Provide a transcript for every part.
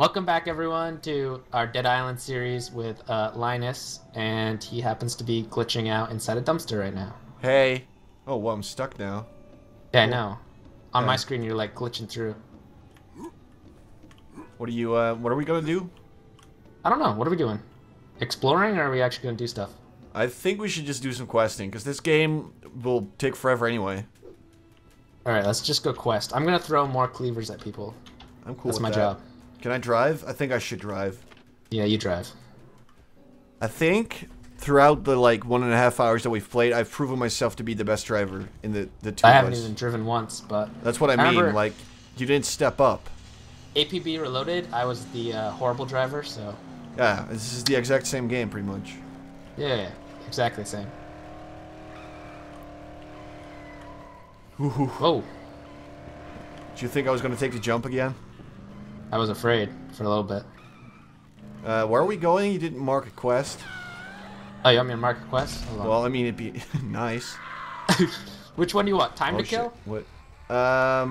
Welcome back, everyone, to our Dead Island series with Linus, and he happens to be glitching out inside a dumpster right now. Hey. Oh, well, I'm stuck now. Yeah, I know. On my screen, you're, like, glitching through. What are you, what are we gonna do? I don't know. What are we doing? Exploring, or are we actually gonna do stuff? I think we should just do some questing, because this game will take forever anyway. Alright, let's just go quest. I'm gonna throw more cleavers at people. I'm cool with that. That's my job. Can I drive? I think I should drive. Yeah, you drive. I think throughout the, like, 1.5 hours that we've played, I've proven myself to be the best driver in the two of us. I haven't even driven once, but... That's what I mean, like, you didn't step up. APB Reloaded, I was the horrible driver, so... Yeah, this is the exact same game, pretty much. Yeah, exactly the same. Ooh. Oh. Did you think I was going to take the jump again? I was afraid for a little bit. Where are we going? You didn't mark a quest. Oh, you want me to mark a quest? Well, I mean, it'd be nice. Which one do you want? Time to kill? What? I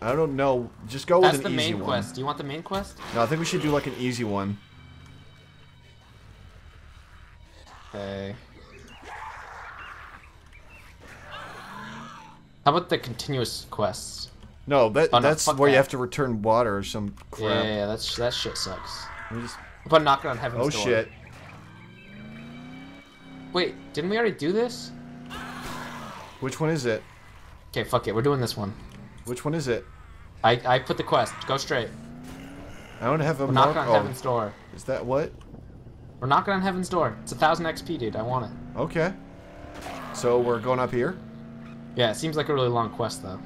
don't know. Just go with an easy one. That's the main quest. Do you want the main quest? No, I think we should do like an easy one. Okay. How about the continuous quests? No, that's where you have to return water or some crap. Yeah, that shit sucks. But knocking on heaven's door. Oh shit! Wait, didn't we already do this? Which one is it? Okay, fuck it, we're doing this one. Which one is it? I put the quest. Go straight. I don't have a mark. Knocking on heaven's door. Is that what? We're knocking on heaven's door. It's 1000 XP, dude. I want it. Okay. So we're going up here. Yeah, it seems like a really long quest though.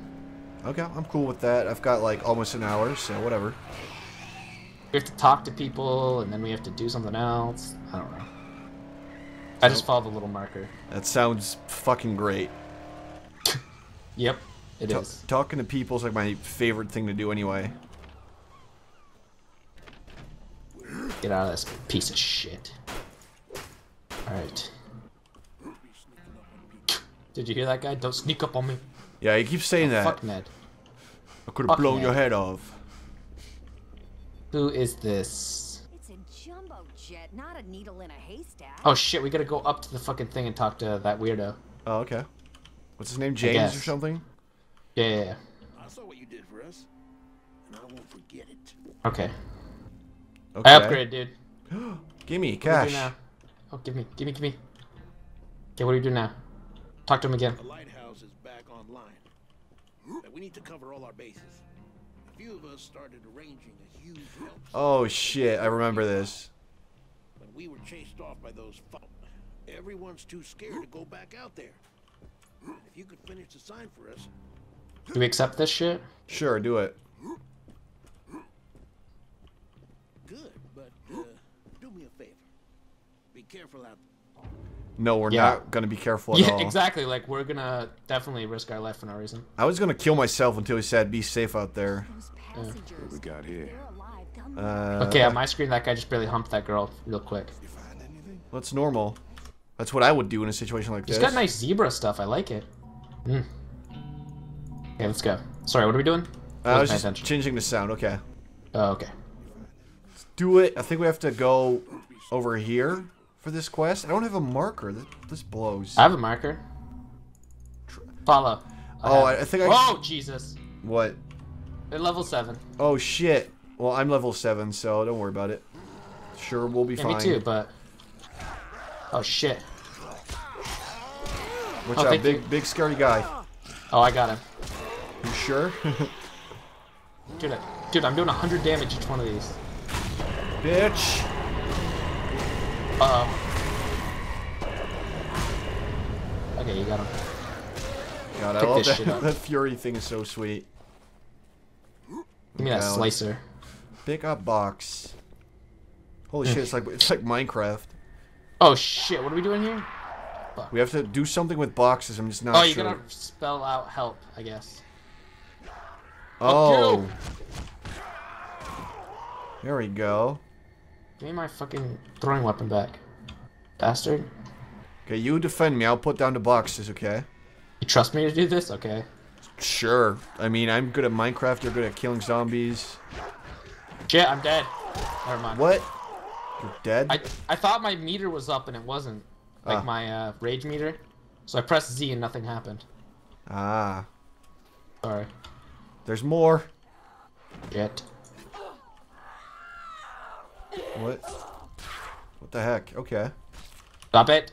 Okay, I'm cool with that. I've got, like, almost an hour, so whatever. We have to talk to people, and then we have to do something else. I don't know. I just follow the little marker. That sounds fucking great. Yep, it is. Talking to people is, like, my favorite thing to do anyway. Get out of this piece of shit. Alright. Did you hear that guy? Don't sneak up on me. Yeah, he keeps saying that. Fuck Ned. I could have blown your head off. Who is this? It's a jumbo jet, not a needle in a haystack. Oh shit, we gotta go up to the fucking thing and talk to that weirdo. Oh, okay. What's his name, James or something? Yeah. I saw what you did for us, and I won't forget it. Okay. I upgraded, dude. Gimme cash. What do we do now? Oh, give me. Okay, what do we do now? Talk to him again. But we need to cover all our bases. A few of us started arranging a huge help. Oh shit, I remember this. When we were chased off by those fuckers, everyone's too scared to go back out there. If you could finish the sign for us. Do we accept this shit? Sure, do it. Good, but do me a favor. Be careful out there. No, we're not going to be careful at all. Yeah, exactly. Like, we're going to definitely risk our life for no reason. I was going to kill myself until he said, be safe out there. Yeah. What we got here? Okay, on my screen, that guy just barely humped that girl real quick. You find anything? Well, it's normal. That's what I would do in a situation like this. He's got nice zebra stuff. I like it. Mm. Okay, let's go. Sorry, what are we doing? I was just changing the sound. Okay. Oh, okay. Let's do it. I think we have to go over here. For this quest, I don't have a marker. This blows. I have a marker. Follow. I think I. Oh Jesus! What? They're level 7. Oh shit! Well, I'm level 7, so don't worry about it. Sure, we'll be fine. Me too, but. Oh shit! Watch out, big scary guy. Oh, I got him. You sure? dude, I'm doing 100 damage each one of these. Bitch. Uh-oh. Okay, you got him. God, I love that. That fury thing is so sweet. Give me that slicer. Pick up box. Holy shit, it's like Minecraft. Oh shit, what are we doing here? Fuck. We have to do something with boxes, I'm just not sure. Oh, you gotta spell out help, I guess. Oh. There we go. Give me my fucking throwing weapon back. Bastard. Okay, you defend me. I'll put down the boxes, okay? You trust me to do this? Okay. Sure. I mean, I'm good at Minecraft. You're good at killing zombies. Shit, I'm dead. Never mind. What? You're dead? I thought my meter was up and it wasn't. Like my rage meter. So I pressed Z and nothing happened. Ah. Sorry. There's more. Shit. What? What the heck? Okay. Stop it.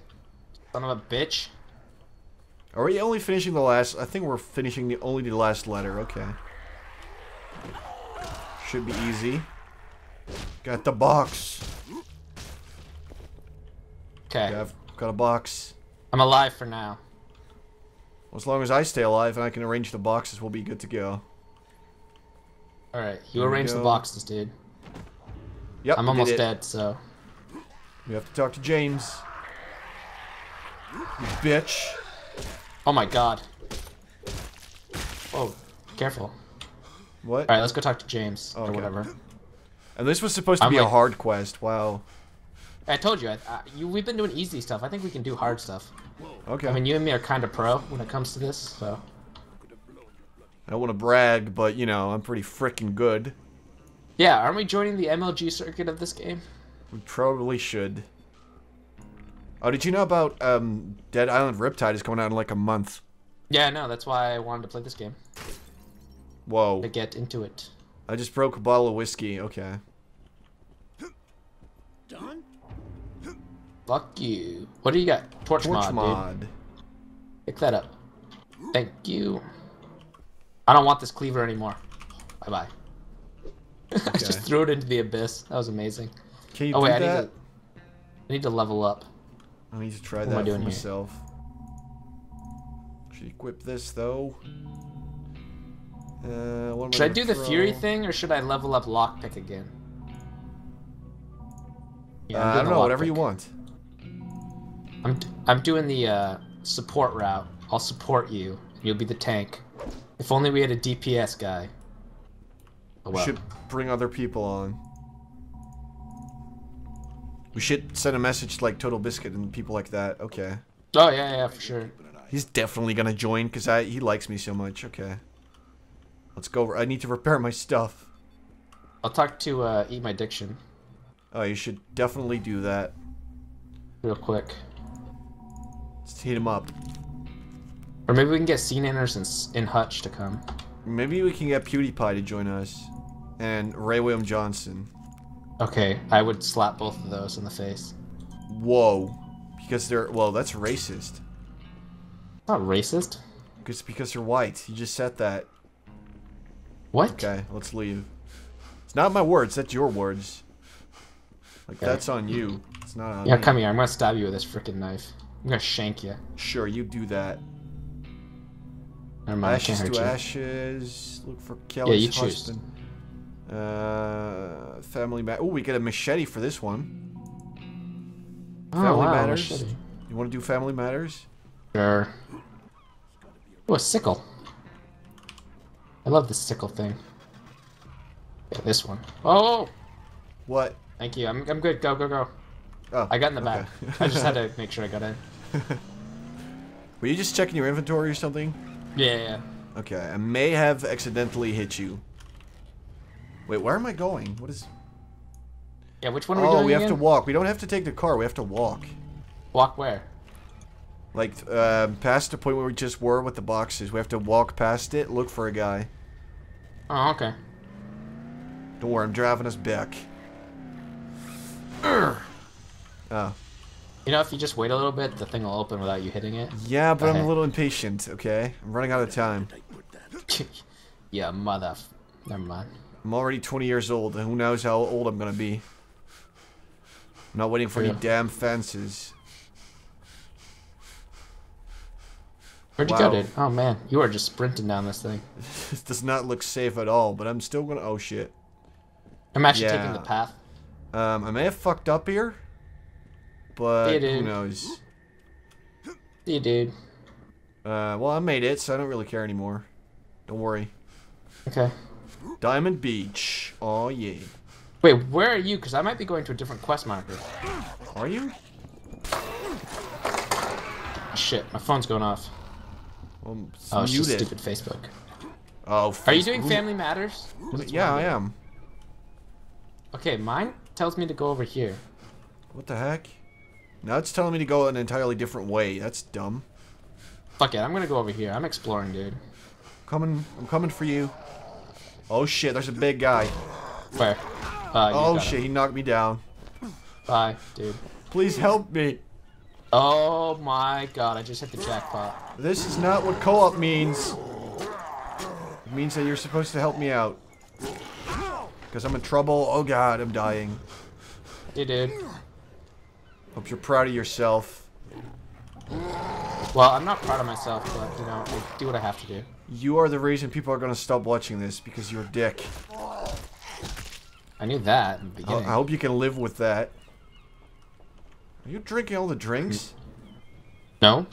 Son of a bitch. Are we only finishing the last? I think we're finishing only the last letter. Okay. Should be easy. Got the box. Okay. Yeah, I've got a box. I'm alive for now. Well, as long as I stay alive and I can arrange the boxes, we'll be good to go. Alright, you arrange the boxes, dude. Yep. I'm almost dead, so. We have to talk to James. You bitch. Oh my god. Oh, careful. What? Alright, let's go talk to James or whatever. And this was supposed to be like a hard quest. Wow. I told you, we've been doing easy stuff. I think we can do hard stuff. Okay. I mean, you and me are kind of pro when it comes to this, so. I don't want to brag, but you know, I'm pretty freaking good. Yeah, aren't we joining the MLG circuit of this game? We probably should. Oh, did you know about Dead Island Riptide is coming out in like a month? Yeah, no, that's why I wanted to play this game. Whoa. To get into it. I just broke a bottle of whiskey. Okay. Done. Fuck you. What do you got? Torch mod, dude. Pick that up. Thank you. I don't want this cleaver anymore. Bye-bye. Okay. I just threw it into the abyss. That was amazing. Can you do that? I need to level up. I need to try that for myself. Should equip this, though. Should I do the fury thing, or should I level up lockpick again? Yeah, I don't know, whatever you want. I'm doing the support route. I'll support you. You'll be the tank. If only we had a DPS guy. Oh, well. We should bring other people on. We should send a message to like Total Biscuit and people like that. Okay. Oh yeah, yeah, for sure. He's definitely gonna join because he likes me so much. Okay. Let's go. I need to repair my stuff. I'll talk to Eat My Diction. Oh, you should definitely do that. Real quick. Let's heat him up. Or maybe we can get Sinners and Hutch to come. Maybe we can get PewDiePie to join us. And Ray William Johnson. Okay, I would slap both of those in the face. Whoa. Because they're... Well, that's racist. It's not racist. It's because they're white. You just said that. What? Okay, let's leave. It's not my words. That's your words. Like, that's on you. It's not on me. Yeah, come here. I'm gonna stab you with this freaking knife. I'm gonna shank you. Sure, you do that. Never mind, ashes to ashes. Look for Kelly's husband. Choose. Family matter. Oh, we get a machete for this one. Oh, family matters. Machete. You want to do family matters? Sure. Oh, a sickle. I love the sickle thing. Yeah, this one. Oh. What? Thank you. I'm good. Go, go, go. Oh, I got in the back. I just had to make sure I got in. Were you just checking your inventory or something? Yeah, yeah. Okay, I may have accidentally hit you. Wait, where am I going? What is... Yeah, which one are we doing again? Oh, we have to walk. We don't have to take the car. We have to walk. Walk where? Like, past the point where we just were with the boxes. We have to walk past it, look for a guy. Oh, okay. Don't worry, I'm driving us back. Oh. You know, if you just wait a little bit, the thing will open without you hitting it. Yeah, but I'm a little impatient, okay? I'm running out of time. Yeah, mother... Never mind. I'm already 20 years old, and who knows how old I'm gonna be. I'm not waiting for any damn fences. Where'd you go, dude? Oh, man. You are just sprinting down this thing. This does not look safe at all, but I'm still gonna... Oh, shit. I'm actually taking the path. I may have fucked up here. But who knows? You did. Well, I made it, so I don't really care anymore. Don't worry. Okay. Diamond Beach. Oh yeah. Wait, where are you? Because I might be going to a different quest marker. Are you? Shit, my phone's going off. Well, oh, it's just stupid Facebook. Oh. Are you doing Family Matters? Yeah, I am. Okay, mine tells me to go over here. What the heck? Now it's telling me to go an entirely different way. That's dumb. Fuck it, I'm gonna go over here. I'm exploring, dude. Coming, I'm coming for you. Oh shit, there's a big guy. Where? Oh shit, he knocked me down. Bye, dude. Please help me. Oh my god, I just hit the jackpot. This is not what co-op means. It means that you're supposed to help me out. Because I'm in trouble. Oh god, I'm dying. You did. Hope you're proud of yourself. Well, I'm not proud of myself, but, you know, I do what I have to do. You are the reason people are going to stop watching this, because you're a dick. I knew that in the beginning. I hope you can live with that. Are you drinking all the drinks? No.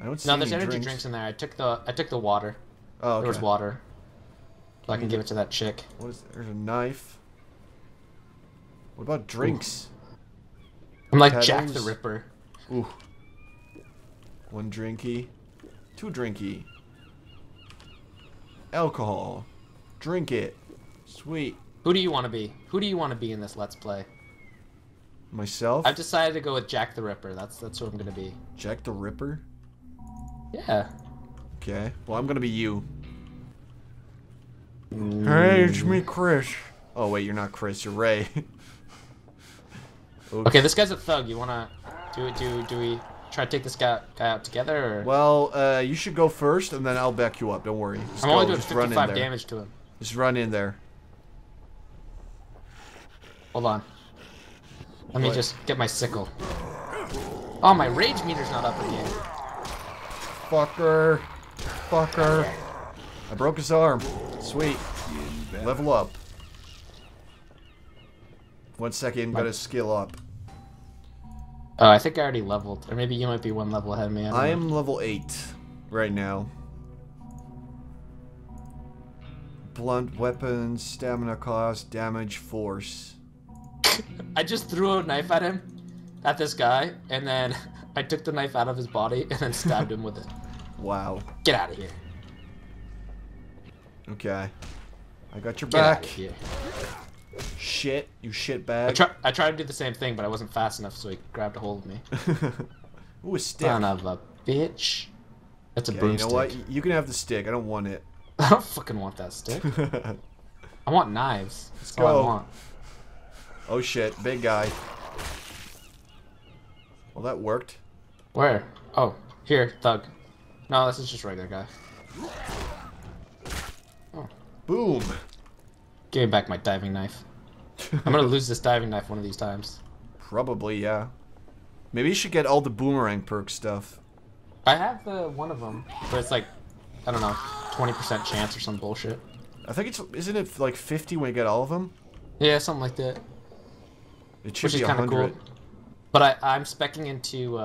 I don't see any drinks. No, there's energy drinks in there. I took the water. Oh, okay. There was water. So I can give it to that chick. What is there's a knife. What about drinks? I'm like Paddles? Jack the Ripper. Ooh. One drinky. Two drinky. Alcohol. Drink it. Sweet. Who do you want to be? Who do you want to be in this Let's Play? Myself? I've decided to go with Jack the Ripper. That's who I'm gonna be. Jack the Ripper? Yeah. Okay. Well, I'm gonna be you. Mm. Hey, it's me, Chris. Oh wait, you're not Chris. You're Ray. Oops. Okay, this guy's a thug. You wanna do we try to take this guy out together? Or? Well, you should go first, and then I'll back you up. Don't worry. Just I'm only doing 55 damage to him. Just run in there. Hold on. Let me just get my sickle. Oh, my rage meter's not up again. Fucker. Fucker. I broke his arm. Sweet. Level up. 1 second, got his skill up. Oh, I think I already leveled. Or maybe you might be one level ahead of me. I am level 8 right now. Blunt weapons, stamina cost, damage, force. I just threw a knife at him, at this guy, and then I took the knife out of his body and then stabbed him with it. Wow. Get out of here. Okay. I got your back. Get out of here. Shit, you shitbag. I tried to do the same thing, but I wasn't fast enough, so he grabbed a hold of me. Ooh, a stick. Son of a bitch. That's a broomstick. You know what? You can have the stick. I don't want it. I don't fucking want that stick. I want knives. That's all I want. Oh shit, big guy. Well, that worked. Where? Oh, here, thug. No, this is just regular guy. Oh. Boom! Give me back my diving knife. I'm gonna lose this diving knife one of these times. Probably, yeah. Maybe you should get all the boomerang perk stuff. I have the one of them, where it's like, I don't know, 20% chance or some bullshit. I think it's, isn't it like 50 when you get all of them? Yeah, something like that. It should be 100. Which is kinda cool. But I'm speccing into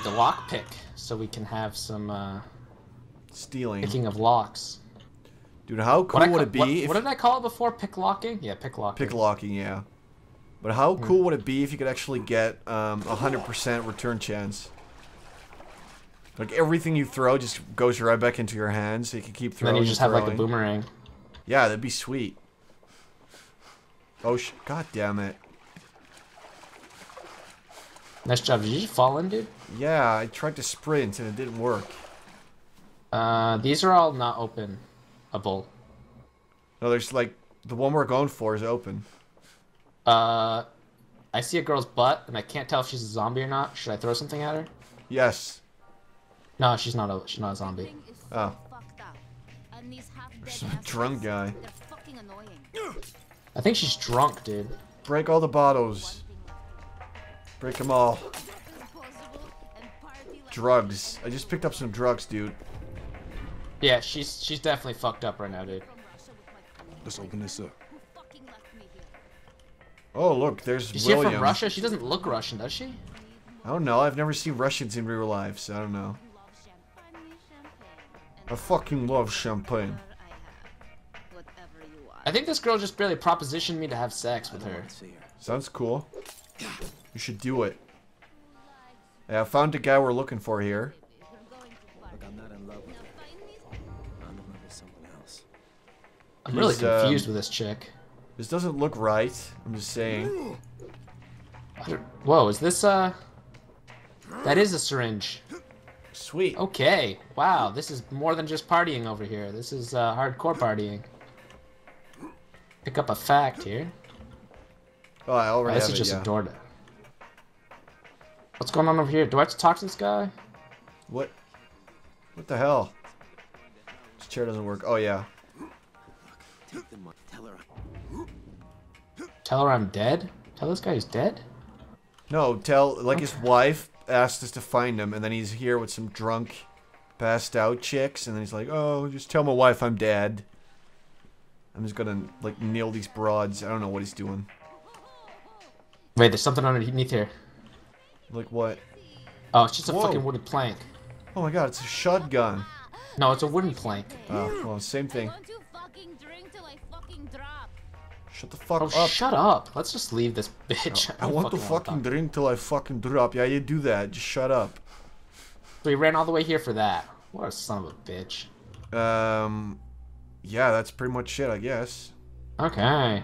the lock pick, so we can have some stealing. Picking of locks. Dude, how cool would it be if... What did I call it before? Pick locking? Yeah, pick locking. Pick locking, yeah. But how cool would it be if you could actually get 100% return chance? Like, everything you throw just goes right back into your hand, so you can keep throwing. And then you just have, like, the boomerang. Yeah, that'd be sweet. Oh, god damn it. Nice job. Did you fall in, dude? Yeah, I tried to sprint and it didn't work. These are all not open. A bull. No, there's like the one we're going for is open. I see a girl's butt and I can't tell if she's a zombie or not. Should I throw something at her? Yes. No, she's not a zombie. Oh. There's some drunk guy. I think she's drunk, dude. Break all the bottles. Break them all. Drugs. I just picked up some drugs, dude. Yeah, she's definitely fucked up right now, dude. Let's open this up. Oh, look, there's William. Is she from Russia? She doesn't look Russian, does she? I don't know. I've never seen Russians in real life, so I don't know. I fucking love champagne. I think this girl just barely propositioned me to have sex with her. Sounds cool. You should do it. Yeah, I found the guy we're looking for here. Look, I'm not in love with her. I'm in love with someone else. I'm really confused with this chick. This doesn't look right. I'm just saying. Whoa, is this that is a syringe. Sweet. Okay. Wow, this is more than just partying over here. This is hardcore partying. Pick up a fact here. Oh, I already have it, just yeah. A door. What's going on over here? Do I have to talk to this guy? What? What the hell? This chair doesn't work. Oh, yeah. Tell her I'm dead? Tell this guy he's dead? No, tell, like, his wife asked us to find him, and then he's here with some drunk, passed-out chicks, and then he's like, oh, just tell my wife I'm dead. I'm just gonna, like, nail these broads. I don't know what he's doing. Wait, there's something underneath here. Like what? Oh, it's just a fucking wooden plank. Oh my god, it's a shotgun. No, it's a wooden plank. Oh, well, same thing. Shut the fuck up. Shut up. Let's just leave this bitch. No, I want to fucking drink till I fucking drop. Yeah, you do that. Just shut up. So we ran all the way here for that. What a son of a bitch. Yeah, that's pretty much it, I guess. Okay.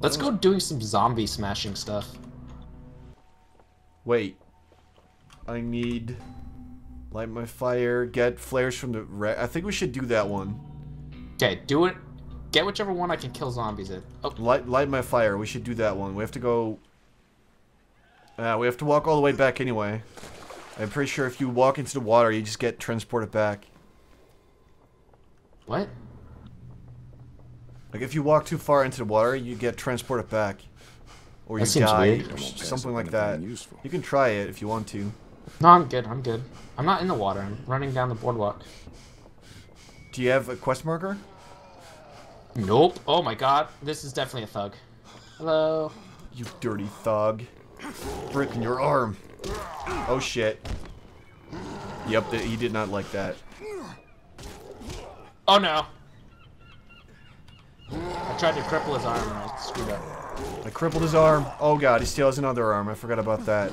Let's go doing some zombie smashing stuff. Wait. I need... Light my fire, get flares from the... I think we should do that one. Okay, do it. Get whichever one I can kill zombies in. Oh. Light my fire. We should do that one. We have to go... we have to walk all the way back anyway. I'm pretty sure if you walk into the water, you just get transported back. What? Like, if you walk too far into the water, you get transported back. Or you die. Or something like that. Useful. You can try it if you want to. No, I'm good. I'm good. I'm not in the water. I'm running down the boardwalk. Do you have a quest marker? Nope. Oh my god. This is definitely a thug. Hello. You dirty thug. Breaking your arm. Oh shit. Yep, he did not like that. Oh no. I tried to cripple his arm and I screwed up. I crippled his arm. Oh god, he still has another arm. I forgot about that.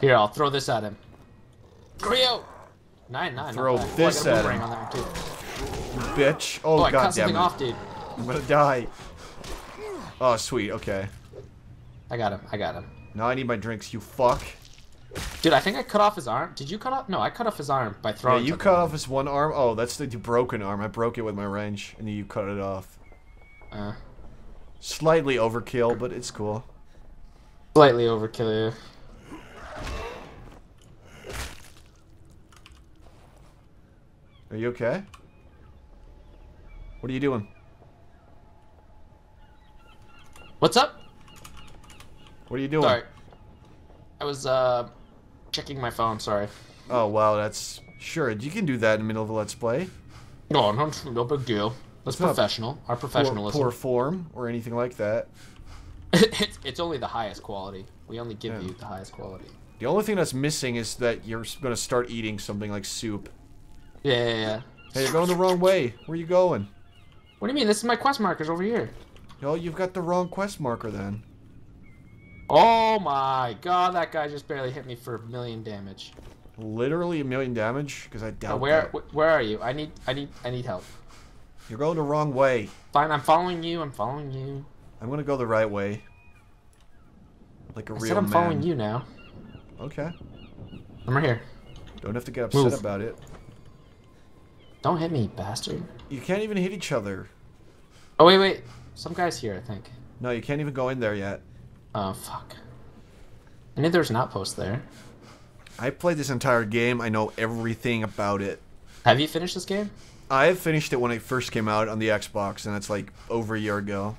Here, I'll throw this at him. Creo! 9-9. Throw this at him. Bitch. Oh, god damn it. I cut something off, dude. I'm gonna die. Oh, sweet. Okay. I got him. I got him. Now I need my drinks, you fuck. Dude, I think I cut off his arm. Did you cut off? No, I cut off his arm by throwing. Yeah, you cut off his one arm? Oh, that's the broken arm. I broke it with my wrench, and then you cut it off. Slightly overkill, but it's cool. Slightly overkill, yeah. Are you okay? What are you doing? What's up? What are you doing? Sorry. I was, checking my phone, sorry. Oh, wow, that's... Sure, you can do that in the middle of a Let's Play. No, no big deal. That's professional. Our professionalism. Poor form or anything like that. It's only the highest quality. We only give you the highest quality. The only thing that's missing is that you're going to start eating something like soup. Yeah. Hey, you're going the wrong way. Where are you going? What do you mean? This is my quest marker's over here. No, you've got the wrong quest marker then. Oh my god, that guy just barely hit me for 1,000,000 damage. Literally 1,000,000 damage? Because I doubt where are you? I need help. You're going the wrong way. Fine, I'm following you, I'm following you. I'm gonna go the right way. Like a real man. I'm following you now. Okay. I'm right here. Don't have to get upset about it. Don't hit me, bastard. You can't even hit each other. Oh, wait, wait. Some guy's here, I think. No, you can't even go in there yet. Oh, fuck. I knew there was an outpost there. I played this entire game. I know everything about it. Have you finished this game? I finished it when it first came out on the Xbox, and that's like over a year ago.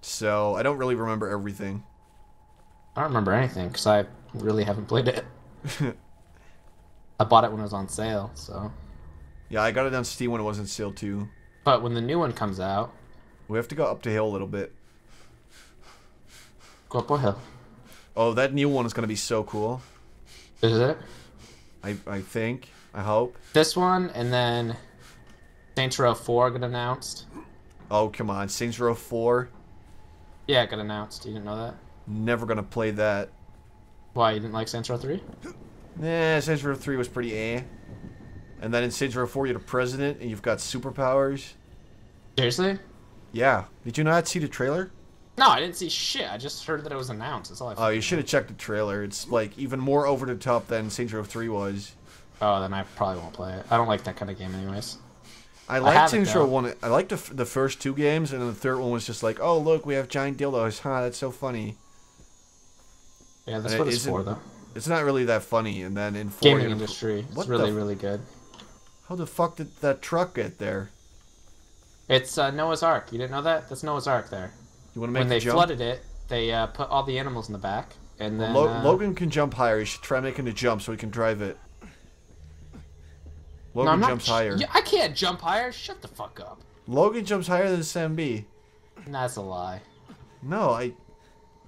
So, I don't really remember everything. I don't remember anything, because I really haven't played it. I bought it when it was on sale, so... Yeah, I got it on Steam when it was on sale, too. But when the new one comes out... We have to go up the hill a little bit. Go up a hill. Oh, that new one is going to be so cool. Is it? I think. I hope. This one, and then... Saints Row 4 got announced. Oh, come on. Saints Row 4? Yeah, it got announced. You didn't know that? Never going to play that. Why? You didn't like Saints Row 3? Nah, Saints Row 3 was pretty eh. And then in Saints Row 4, you're the president, and you've got superpowers. Seriously? Yeah. Did you not see the trailer? No, I didn't see shit. I just heard that it was announced. That's all I thought. Oh, you should have checked the trailer. It's, like, even more over the top than Saints Row 3 was. Oh, then I probably won't play it. I don't like that kind of game anyways. I liked Saints Row 1. I liked the first two games, and then the third one was just like, oh, look, we have giant dildos. Huh, that's so funny. Yeah, that's what it's for, though. It's not really that funny, and then in 4... Gaming industry. It's really, really good. How the fuck did that truck get there? It's Noah's Ark. You didn't know that? That's Noah's Ark there. You want to make the jump? When they flooded it, they put all the animals in the back, and then... Logan can jump higher. You should try making a jump so he can drive it. Logan jumps higher. I can't jump higher. Shut the fuck up. Logan jumps higher than Sam B. That's a lie. No, I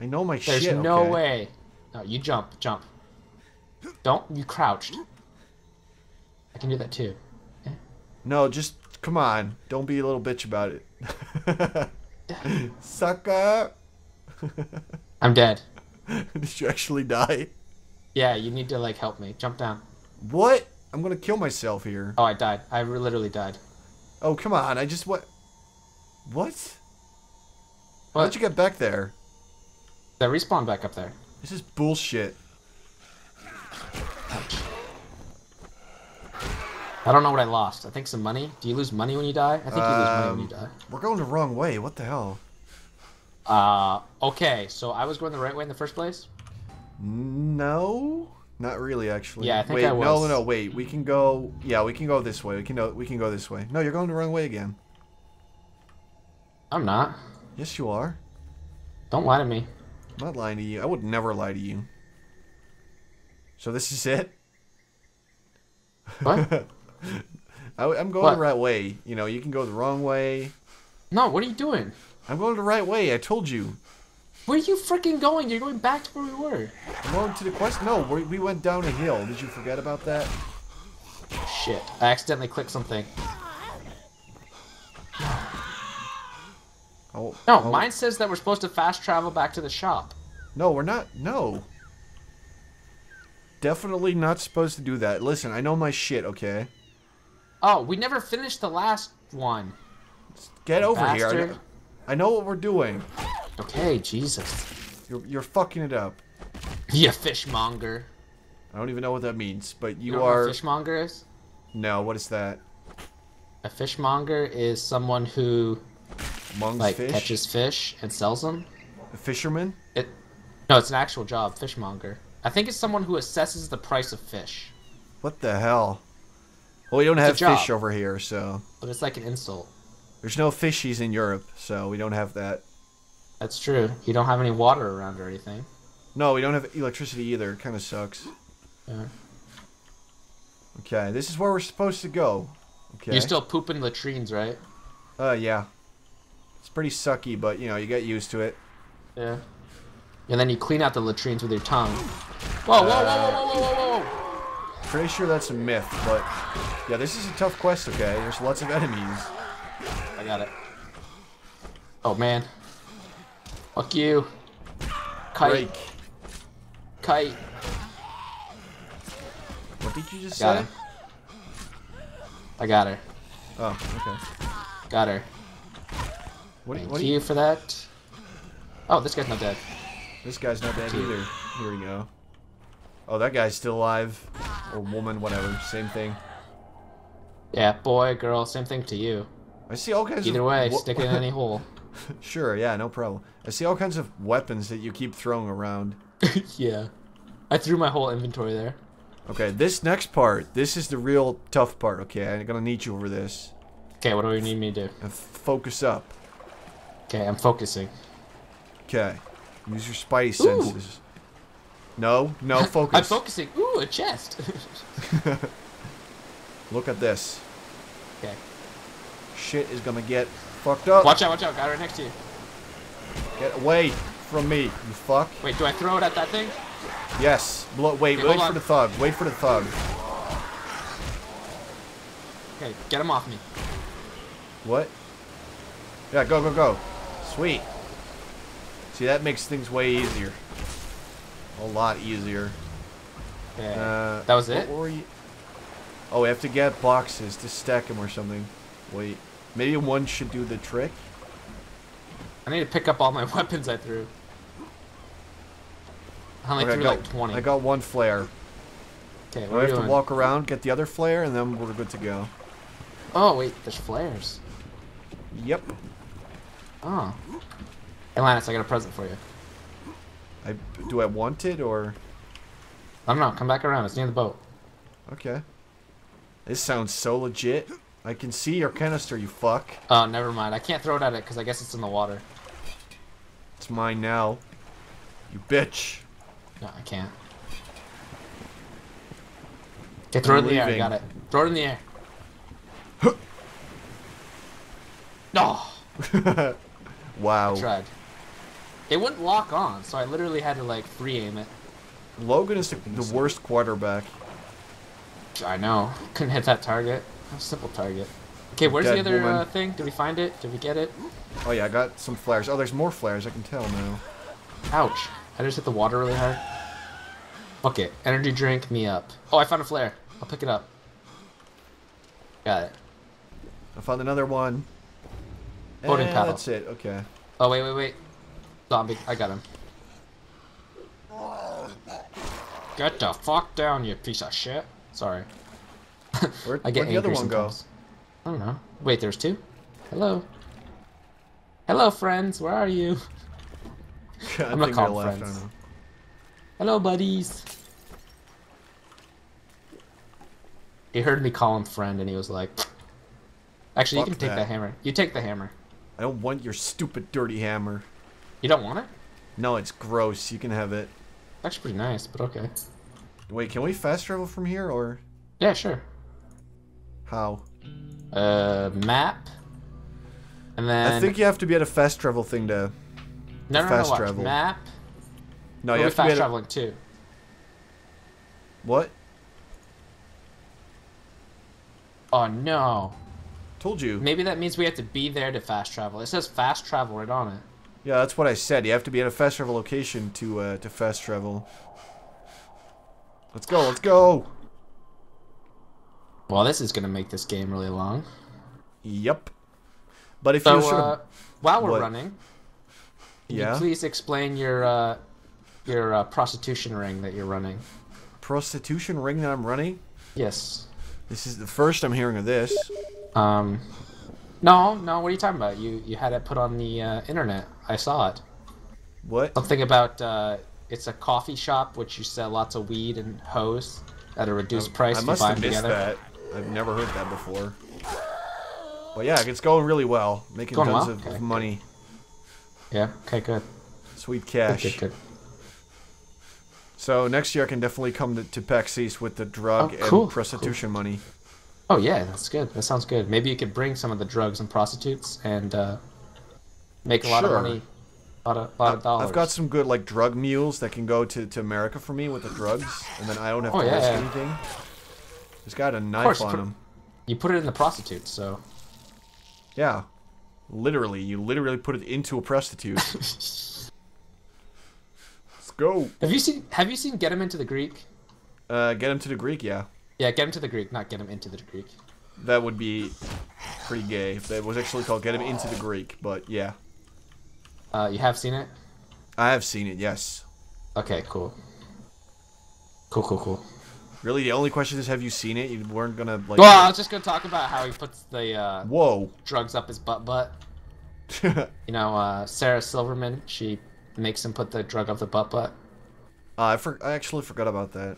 know my shit. There's no way. No, you jump. Jump. Don't. You crouched. I can do that too. No, just come on. Don't be a little bitch about it. Sucker. I'm dead. Did you actually die? Yeah, you need to like help me. Jump down. What? I'm gonna kill myself here. Oh, I died. I literally died. Oh, come on. I just what? How'd you get back there? That respawned back up there. This is bullshit. I don't know what I lost. I think some money. Do you lose money when you die? I think you lose money when you die. We're going the wrong way. What the hell? Okay. So I was going the right way in the first place? No, not really, actually. Yeah, I think I was. Wait, no, wait. We can go. Yeah, we can go this way. We can go this way. No, you're going the wrong way again. I'm not. Yes, you are. Don't lie to me. I'm not lying to you. I would never lie to you. So this is it? What? I'm going the right way. You know, you can go the wrong way. No, what are you doing? I'm going the right way. I told you. Where are you freaking going? You're going back to where we were. I'm going to the quest. No, we went down a hill. Did you forget about that? Shit. I accidentally clicked something. Oh, no, mine says that we're supposed to fast travel back to the shop. No, we're not. No. Definitely not supposed to do that. Listen, I know my shit, okay? Oh, we never finished the last one. Get over here. I know what we're doing. Okay, Jesus. You're fucking it up. You fishmonger. I don't even know what that means, but you, know what a fishmonger is? No, what is that? A fishmonger is someone who... like, catches fish and sells them. A fisherman? No, it's an actual job, fishmonger. I think it's someone who assesses the price of fish. What the hell? Well, we don't have fish over here, so... But it's like an insult. There's no fishies in Europe, so we don't have that. That's true. You don't have any water around or anything. No, we don't have electricity either. It kind of sucks. Yeah. Okay, this is where we're supposed to go. Okay. You're still pooping latrines, right? Yeah. It's pretty sucky, but, you know, you get used to it. Yeah. And then you clean out the latrines with your tongue. Whoa, whoa. Pretty sure that's a myth, but... Yeah, this is a tough quest, okay? There's lots of enemies. I got it. Oh, man. Fuck you. Kite. Break. Kite. What did you just say? Her. I got her. Oh, okay. Got her. Thank you for that. Oh, this guy's not dead. This guy's not dead either. Here we go. Oh, that guy's still alive. Or woman, whatever. Same thing. Yeah, boy, girl, same thing to you. I see all kinds Either way, stick it in any hole. Sure, yeah, no problem. I see all kinds of weapons that you keep throwing around. Yeah. I threw my whole inventory there. Okay, this next part, this is the real tough part, okay? I'm gonna need you over this. Okay, what do you need me to do? And focus up. Okay, I'm focusing. Okay. Use your spidey senses. No, focus. I'm focusing. Ooh, a chest. Look at this. Okay. Shit is gonna get fucked up. Watch out, guy right next to you. Get away from me, you fuck. Wait, do I throw it at that thing? Yes. Wait for the thug. Wait for the thug. Okay, get him off me. What? Yeah, go. Sweet. See, that makes things way easier. A lot easier. Yeah. That was it? Oh, we have to get boxes to stack them or something. Wait, maybe one should do the trick? I need to pick up all my weapons I threw. I only threw like 20. I got one flare. Okay, we have to walk around, get the other flare, and then we're good to go. Oh, wait, there's flares. Yep. Oh. Hey, Linus, I got a present for you. Do I want it, or...? I don't know, come back around, it's near the boat. Okay. This sounds so legit. I can see your canister, you fuck. Oh, never mind. I can't throw it at it, because I guess it's in the water. It's mine now. You bitch. No, I can't. Okay, throw it in the air, I got it. Throw it in the air. No! Wow. I tried. It wouldn't lock on, so I literally had to, like, free-aim it. Logan is the worst quarterback. I know. Couldn't hit that target. A simple target. Okay, where's the other thing? Did we find it? Did we get it? Oh, yeah, I got some flares. Oh, there's more flares. I can tell now. Ouch. I just hit the water really hard. Fuck it. Energy drink me up. Oh, I found a flare. I'll pick it up. Got it. I found another one. Boating paddle. That's it. Okay. Oh, wait, wait, wait. Zombie. I got him. Get the fuck down, you piece of shit. Sorry. Where'd the other one go? I don't know. Wait, there's two? Hello. Hello, friends. Where are you? I'm gonna call them friends. Hello, buddies. He heard me call him friend and he was like... Actually, you can take that hammer. You take the hammer. I don't want your stupid, dirty hammer. You don't want it? No, it's gross. You can have it. Actually pretty nice, but okay. Wait, can we fast travel from here, or...? Yeah, sure. How? Map. And then... I think you have to be at a fast travel thing to... No, watch. Map. No, you have to be fast traveling, too. What? Oh, no. Told you. Maybe that means we have to be there to fast travel. It says fast travel right on it. Yeah, that's what I said. You have to be at a fast travel location to fast travel. Let's go, let's go! Well, this is gonna make this game really long. Yep. But if while we're running, can you please explain your prostitution ring that you're running? Prostitution ring that I'm running? Yes. This is the first I'm hearing of this. No, no. What are you talking about? You had it put on the internet. I saw it. What? Something about it's a coffee shop which you sell lots of weed and hoes at a reduced price. I must have missed that. I've never heard that before. Well, yeah, it's going really well, making tons of money. Yeah. Okay. Good. Sweet cash. Good, good, good. So next year I can definitely come to Pax East with the drug and prostitution money. Oh yeah, that's good. That sounds good. Maybe you could bring some of the drugs and prostitutes and make a lot of money, a lot of dollars. I've got some good like drug mules that can go to America for me with the drugs, and then I don't have to risk anything. He's got a knife on him. You put it in the prostitute, so. Yeah, literally, you literally put it into a prostitute. Let's go. Have you seen Get Him to the Greek? Get Him to the Greek, yeah. Yeah, Get Him to the Greek, not Get Him into the Greek. That would be pretty gay if that was actually called Get Him into the Greek, but yeah. You have seen it? I have seen it, yes. Okay, cool. Cool, cool, cool. Really, the only question is, have you seen it? You weren't gonna, like... Well, I was just gonna talk about how he puts the, drugs up his butt. You know, Sarah Silverman, she makes him put the drug up the butt. I actually forgot about that.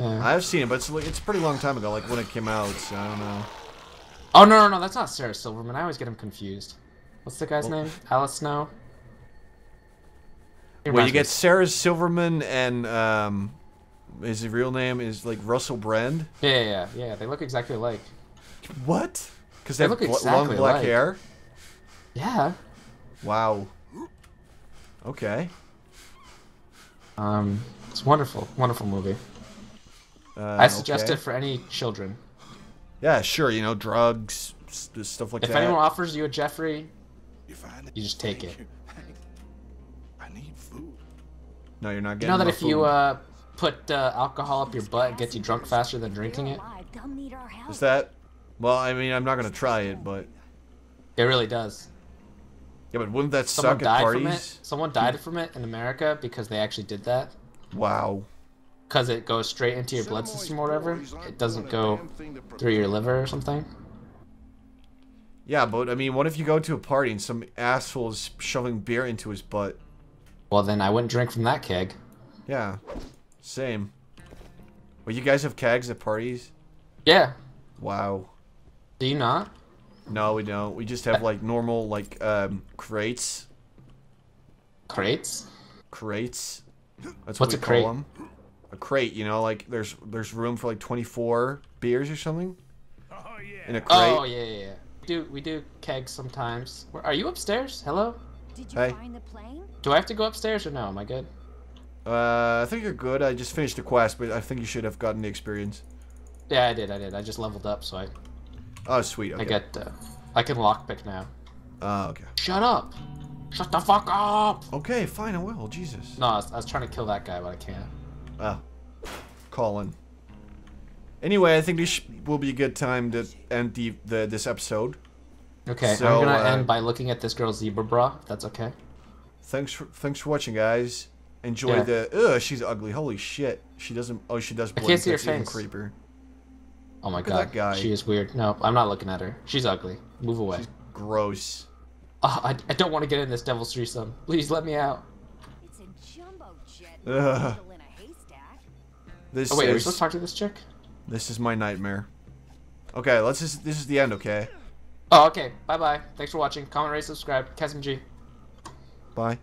I've seen it, but it's a pretty long time ago, like when it came out, so I don't know. Oh, no, no, no, that's not Sarah Silverman. I always get him confused. What's the guy's name? Alice Snow? Well, you get Sarah Silverman and, his real name is, like, Russell Brand? Yeah, they look exactly alike. What? Because they have long black hair? Yeah. Wow. Okay. It's wonderful, wonderful movie. I suggest it for any children. Yeah, sure, you know, drugs, stuff like that. If anyone offers you a Jeffrey, you just take it. I need food. No, you're not getting food. You know that if you put alcohol up your butt and get you drunk faster than drinking it? Is that... Well, I mean, I'm not gonna try it, but... It really does. Yeah, but wouldn't that suck at parties? Someone died from it in America because they actually did that. Wow. Because it goes straight into your blood system or whatever. It doesn't go through your liver or something. Yeah, but I mean, what if you go to a party and some asshole is shoving beer into his butt? Well, then I wouldn't drink from that keg. Yeah, same. Well, you guys have kegs at parties? Yeah. Wow. Do you not? No, we don't. We just have, like, normal, like, crates. Crates? Crates. That's what we call them. A crate, you know, like, there's room for, like, 24 beers or something. Oh, yeah. In a crate. Oh, yeah, yeah, yeah. We do kegs sometimes. Where, are you upstairs? Hello? Did you find the plane? Do I have to go upstairs or no? Am I good? I think you're good. I just finished the quest, but I think you should have gotten the experience. Yeah, I did. I just leveled up, so I... Oh, sweet, okay. I get, I can lockpick now. Okay. Shut up! Shut the fuck up! Okay, fine, I will, Jesus. No, I was trying to kill that guy, but I can't. Oh. Colin. Anyway, I think this will be a good time to end this episode. Okay, so, I'm gonna end by looking at this girl's zebra bra, if that's okay. Thanks for watching, guys. Enjoy the... Ugh, she's ugly, holy shit. She doesn't... Oh, she does blink. I can't see her face. She's even creeper. Oh my god, she is weird. No, I'm not looking at her. She's ugly. Move away. She's gross. I don't want to get in this devil's threesome. Please let me out. It's a jumbo jet. Ugh. This oh wait, are we supposed to talk to this chick? This is my nightmare. Okay, let's just... This is the end, okay? Oh, okay. Bye-bye. Thanks for watching. Comment, rate, subscribe. KSMG. Bye.